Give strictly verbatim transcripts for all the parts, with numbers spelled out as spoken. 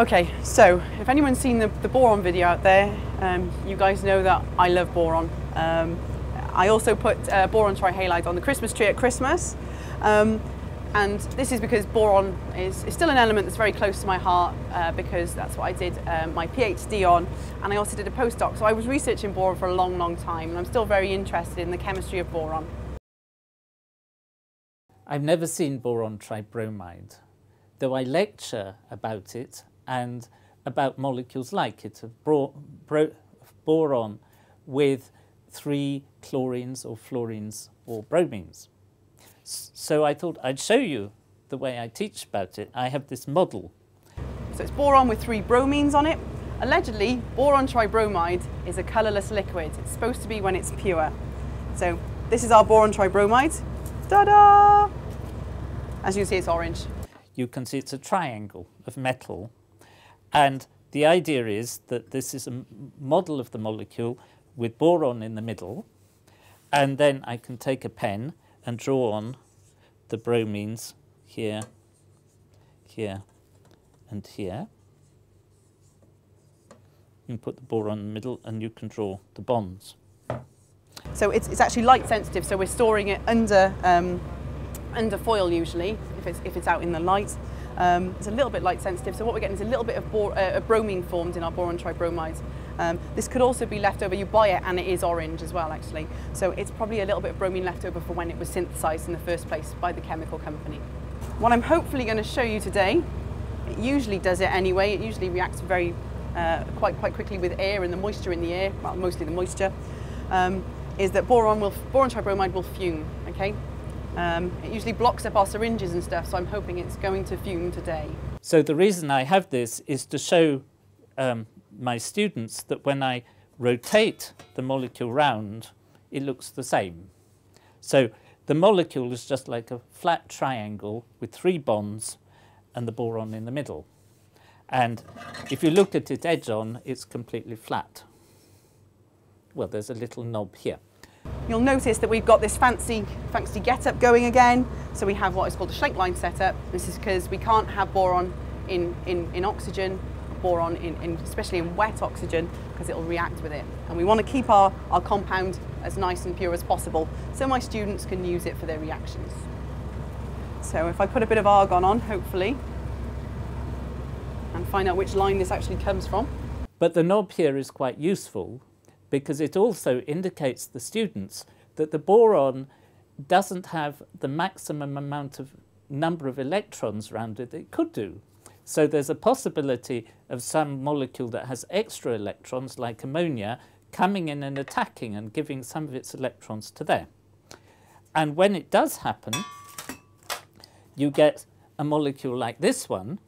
Okay, so if anyone's seen the, the boron video out there, um, you guys know that I love boron. Um, I also put uh, boron trihalide on the Christmas tree at Christmas. Um, and this is because boron is, is still an element that's very close to my heart uh, because that's what I did um, my PhD on, and I also did a postdoc, so I was researching boron for a long long time, and I'm still very interested in the chemistry of boron. I've never seen boron tribromide, though I lecture about it and about molecules like it of bro bro boron with three chlorines or fluorines or bromines. So I thought I'd show you the way I teach about it. I have this model. So it's boron with three bromines on it. Allegedly, boron tribromide is a colourless liquid. It's supposed to be when it's pure. So this is our boron tribromide. Ta-da! As you can see, it's orange. You can see it's a triangle of metal. And the idea is that this is a model of the molecule with boron in the middle. And then I can take a pen and draw on the bromines here, here, and here. You can put the boron in the middle and you can draw the bonds. So it's, it's actually light sensitive, so we're storing it under, um, under foil usually, if it's, if it's out in the light. Um, it's a little bit light sensitive, so what we're getting is a little bit of bor uh, a bromine formed in our boron tribromide. Um, this could also be left over. You buy it and it is orange as well, actually. So it's probably a little bit of bromine left over for when it was synthesized in the first place by the chemical company. What I'm hopefully going to show you today, it usually does it anyway, it usually reacts very, uh, quite, quite quickly with air and the moisture in the air, well, mostly the moisture, um, is that boron, will, boron tribromide will fume, okay? Um, it usually blocks up our syringes and stuff, so I'm hoping it's going to fume today. So the reason I have this is to show um, my students that when I rotate the molecule round, it looks the same. So the molecule is just like a flat triangle with three bonds and the boron in the middle. And if you look at it edge on, it's completely flat. Well, there's a little knob here. You'll notice that we've got this fancy, fancy get-up going again. So we have what is called a Schlenk line setup. This is because we can't have boron in, in, in oxygen. boron, in, in, especially in wet oxygen, because it will react with it. And we want to keep our, our compound as nice and pure as possible so my students can use it for their reactions. So if I put a bit of argon on, hopefully, and find out which line this actually comes from. But the knob here is quite useful because it also indicates the students that the boron doesn't have the maximum amount of number of electrons around it that it could do. So there's a possibility of some molecule that has extra electrons, like ammonia, coming in and attacking and giving some of its electrons to there. And when it does happen, you get a molecule like this one,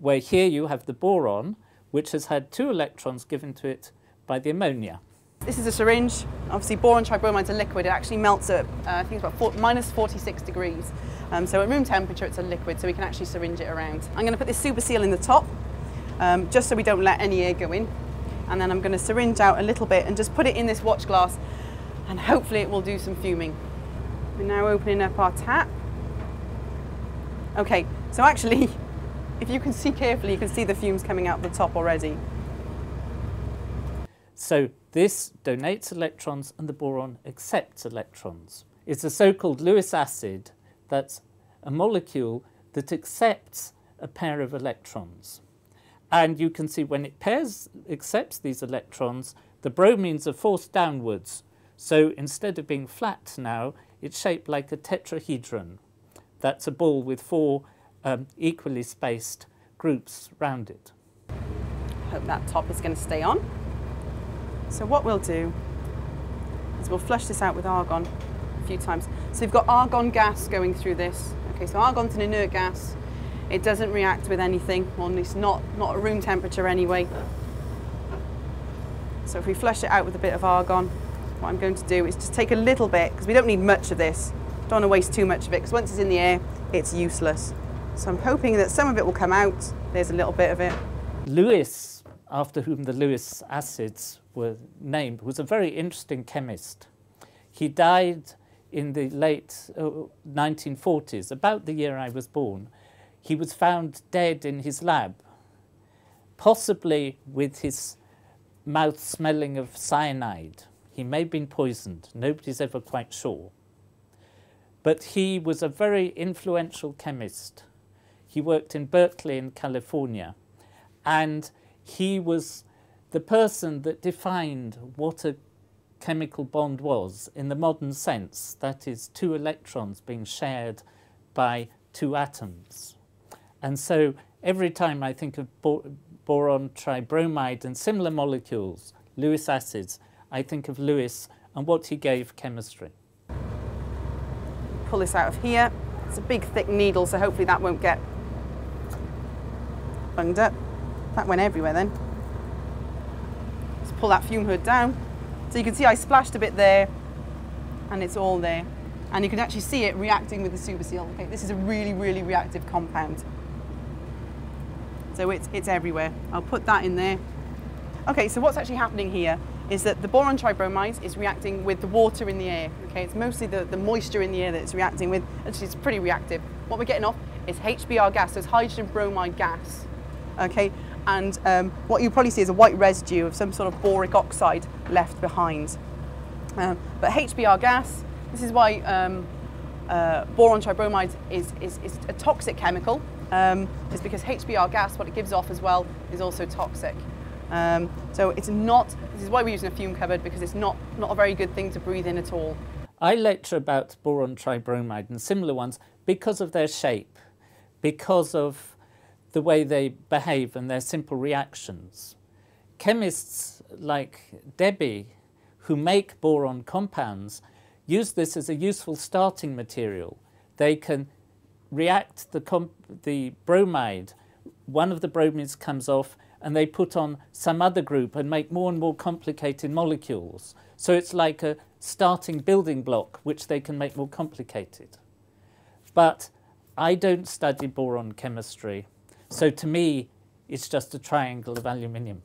where here you have the boron, which has had two electrons given to it by the ammonia. This is a syringe. Obviously, boron tribromide is a liquid. It actually melts at, uh, I think it's about four, minus forty-six degrees. Um, so at room temperature, it's a liquid, so we can actually syringe it around. I'm going to put this super seal in the top, um, just so we don't let any air go in. And then I'm going to syringe out a little bit and just put it in this watch glass, and hopefully it will do some fuming. We're now opening up our tap. Okay, so actually, if you can see carefully, you can see the fumes coming out the top already. So this donates electrons and the boron accepts electrons. It's a so-called Lewis acid. That's a molecule that accepts a pair of electrons. And you can see when it pairs, accepts these electrons, the bromines are forced downwards. So instead of being flat now, it's shaped like a tetrahedron. That's a ball with four um, equally spaced groups round it. I hope that top is going to stay on. So what we'll do is we'll flush this out with argon a few times. So we've got argon gas going through this. Okay, so argon's an inert gas. It doesn't react with anything, or at least not, not at room temperature anyway. So if we flush it out with a bit of argon, what I'm going to do is just take a little bit, because we don't need much of this. Don't want to waste too much of it, because once it's in the air, it's useless. So I'm hoping that some of it will come out. There's a little bit of it. Lewis, after whom the Lewis acids were named, was a very interesting chemist. He died in the late nineteen forties, about the year I was born. He was found dead in his lab. possibly with his mouth smelling of cyanide. He may have been poisoned. Nobody's ever quite sure. But he was a very influential chemist. He worked in Berkeley in California. And he was the person that defined what a chemical bond was in the modern sense. That is, two electrons being shared by two atoms. And so every time I think of bor boron tribromide and similar molecules, Lewis acids, I think of Lewis and what he gave chemistry. Pull this out of here. It's a big thick needle, so hopefully that won't get bunged up. That went everywhere then. Let's pull that fume hood down. So you can see I splashed a bit there, and it's all there. And you can actually see it reacting with the superseal. Okay, this is a really, really reactive compound. So it's, it's everywhere. I'll put that in there. Okay, so what's actually happening here is that the boron tribromide is reacting with the water in the air. Okay, it's mostly the, the moisture in the air that it's reacting with. Actually, it's pretty reactive. What we're getting off is H B R gas, so it's hydrogen bromide gas. Okay, and um, what you probably see is a white residue of some sort of boric oxide left behind. Um, but H B R gas, this is why um, uh, boron tribromide is, is, is a toxic chemical. Um, it's because H B R gas, what it gives off as well, is also toxic. Um, so it's not, this is why we're using a fume cupboard, because it's not, not a very good thing to breathe in at all. I lecture about boron tribromide and similar ones because of their shape, because of the way they behave and their simple reactions. Chemists like Debbie, who make boron compounds, use this as a useful starting material. They can react the, comp the bromide, one of the bromides comes off, and they put on some other group and make more and more complicated molecules. So it's like a starting building block, which they can make more complicated. But I don't study boron chemistry, so to me, it's just a triangle of aluminium.